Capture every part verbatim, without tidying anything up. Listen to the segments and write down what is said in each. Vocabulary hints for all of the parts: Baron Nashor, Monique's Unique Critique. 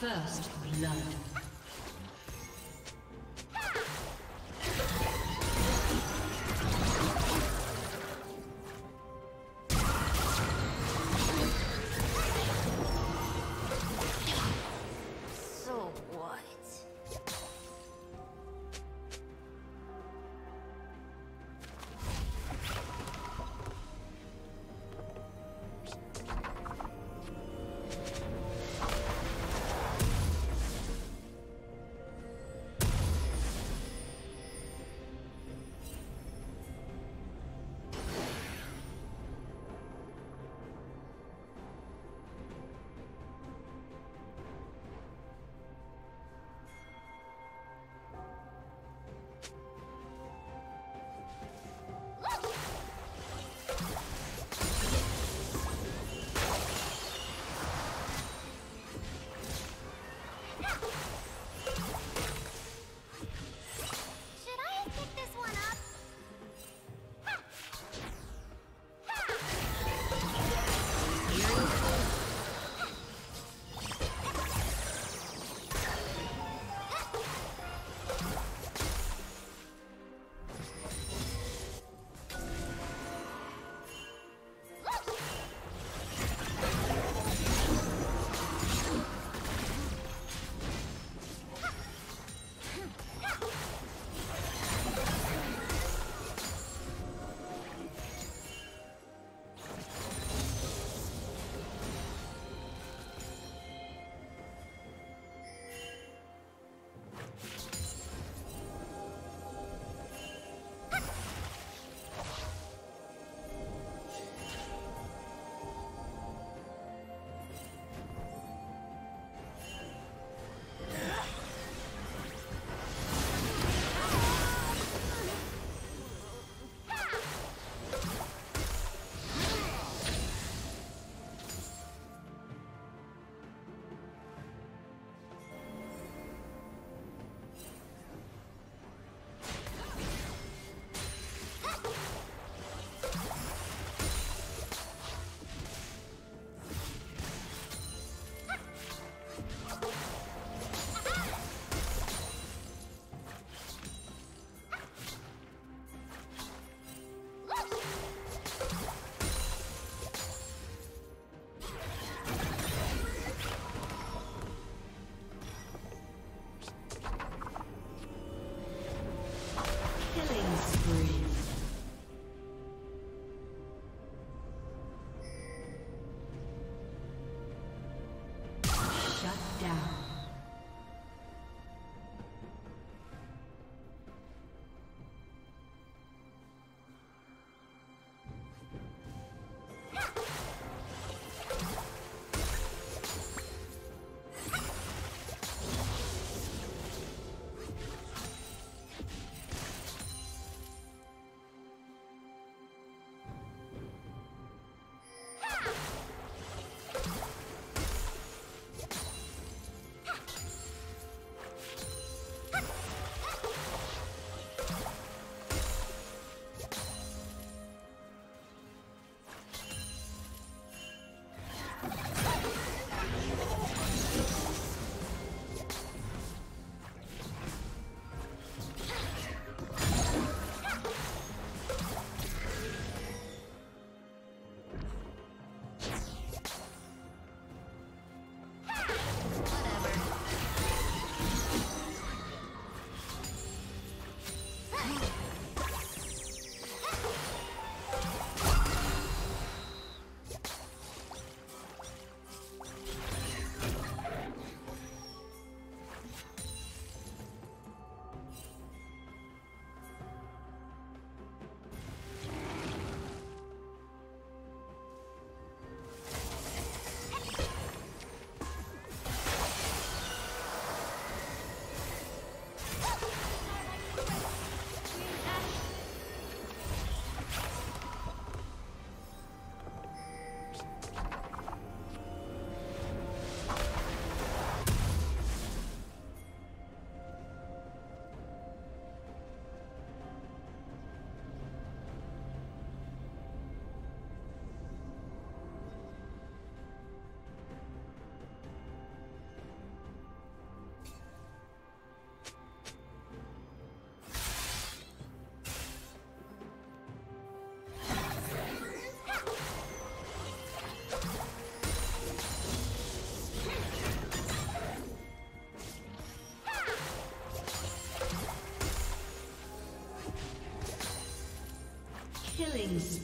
First blood.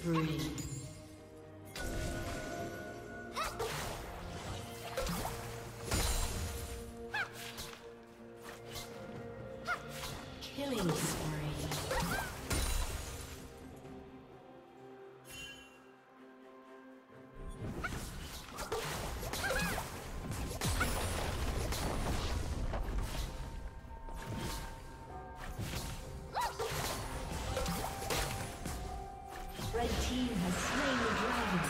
spree. Killing spree. Red team has slain the dragon.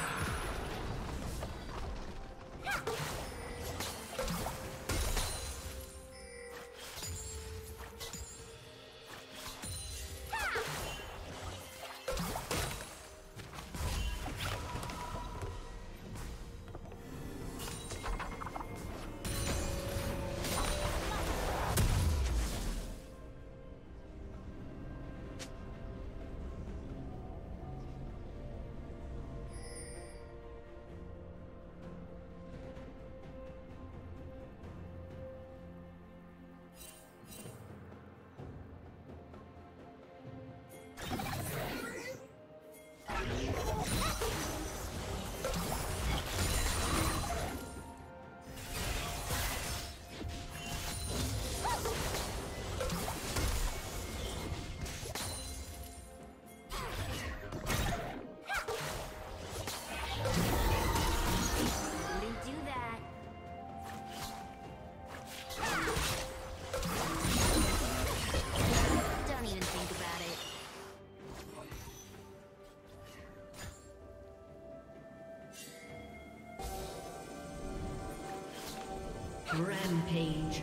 Rampage.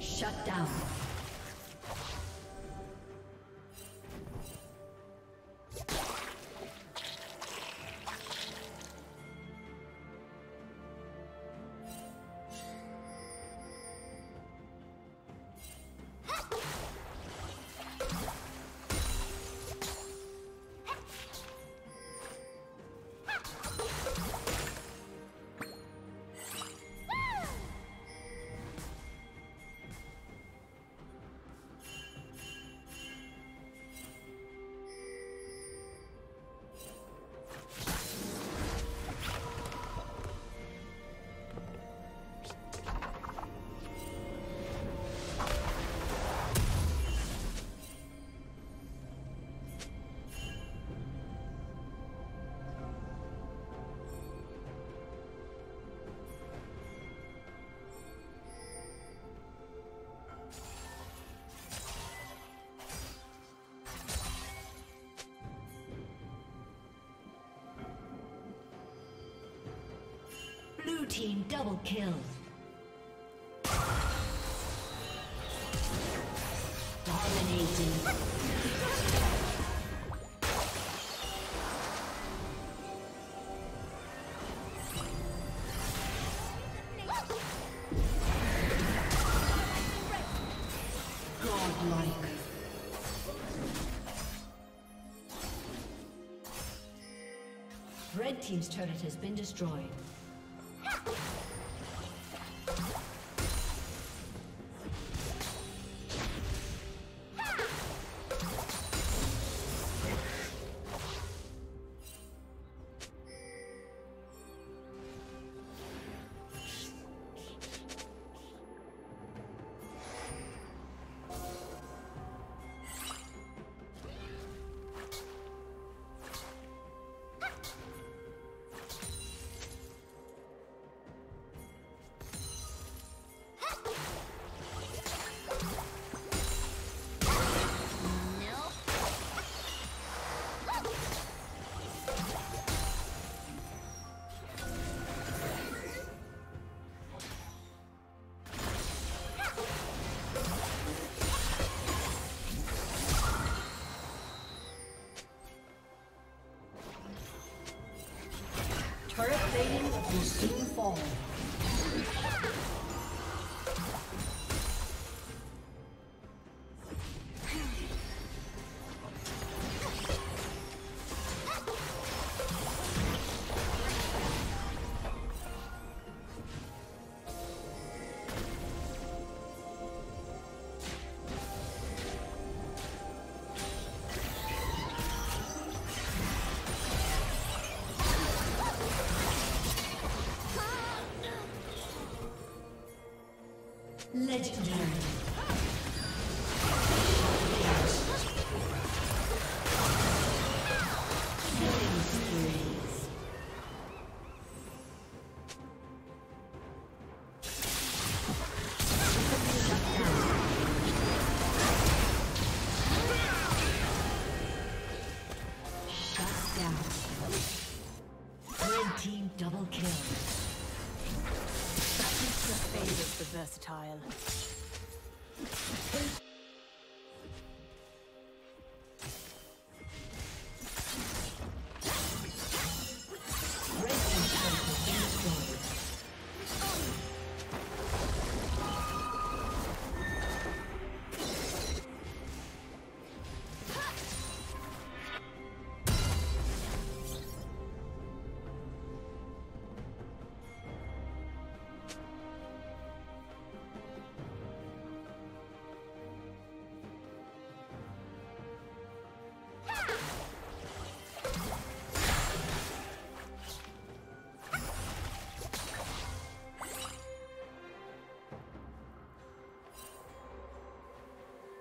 Shut down. Blue team double kill. Dominating. Red team's turret has been destroyed. Turret plating will soon fall. Legendary. Versatile.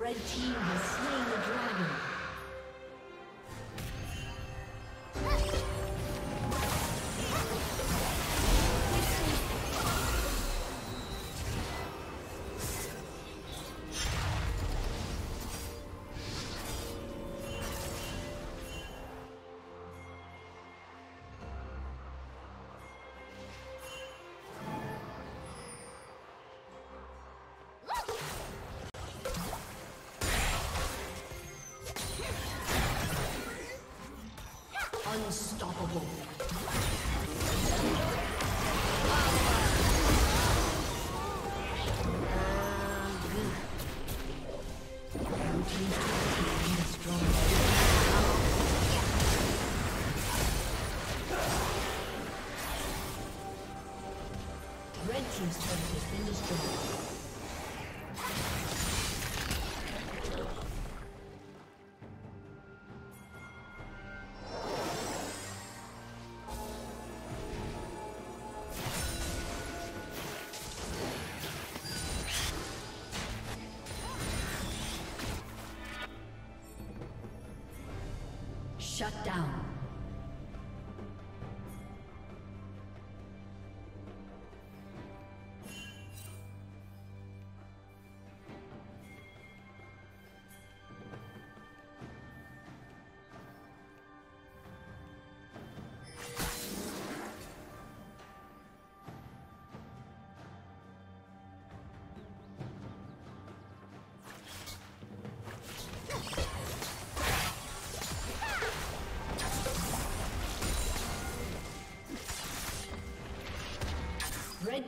The team has slain the dragon. Unstoppable. Red team's turret has been destroyed. Shut down. Red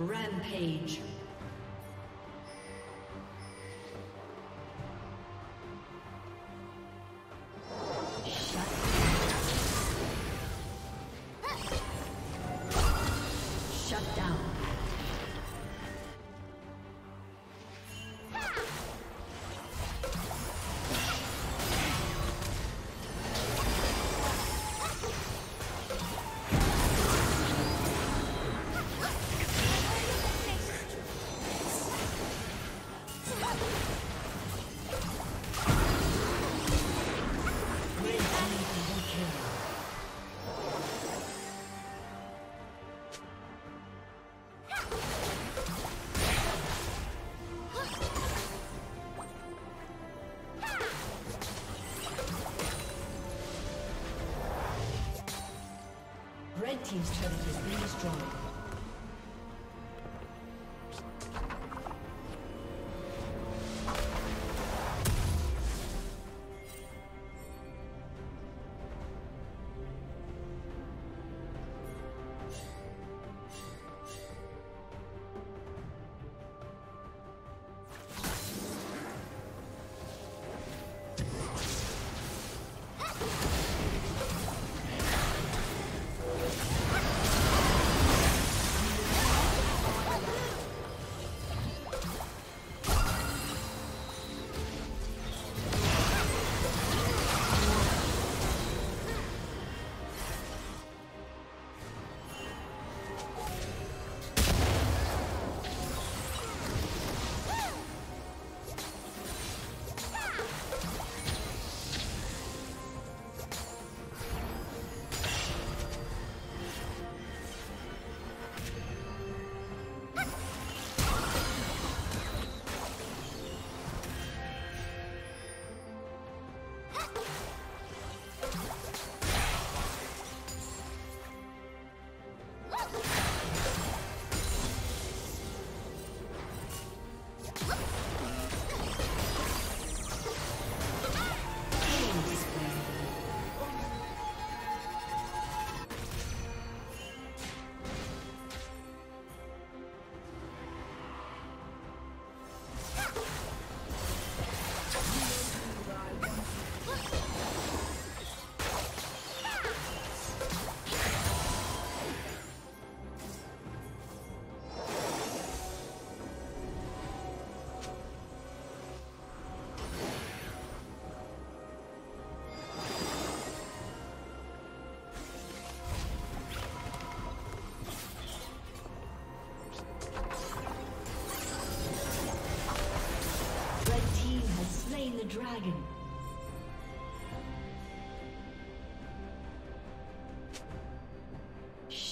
Rampage. Red team's turret has been destroyed.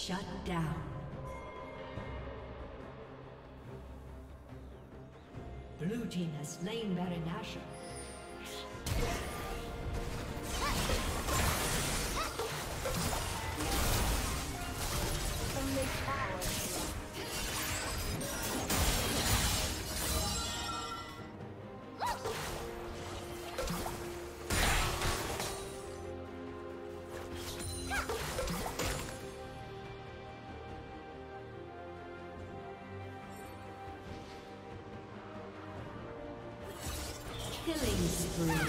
Shut down. Blue team has slain Baron Nashor. Killing spree.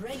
Red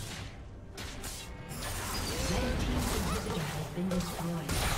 Red team's inhibitor has been destroyed.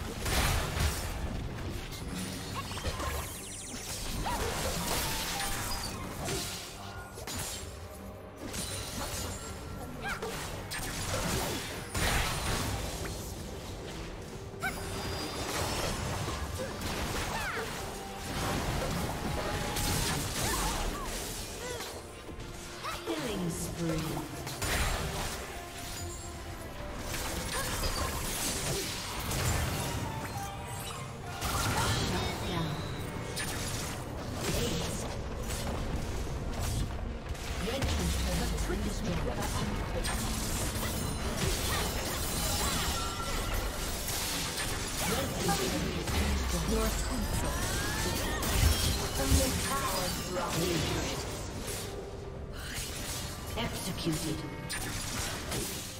Executed.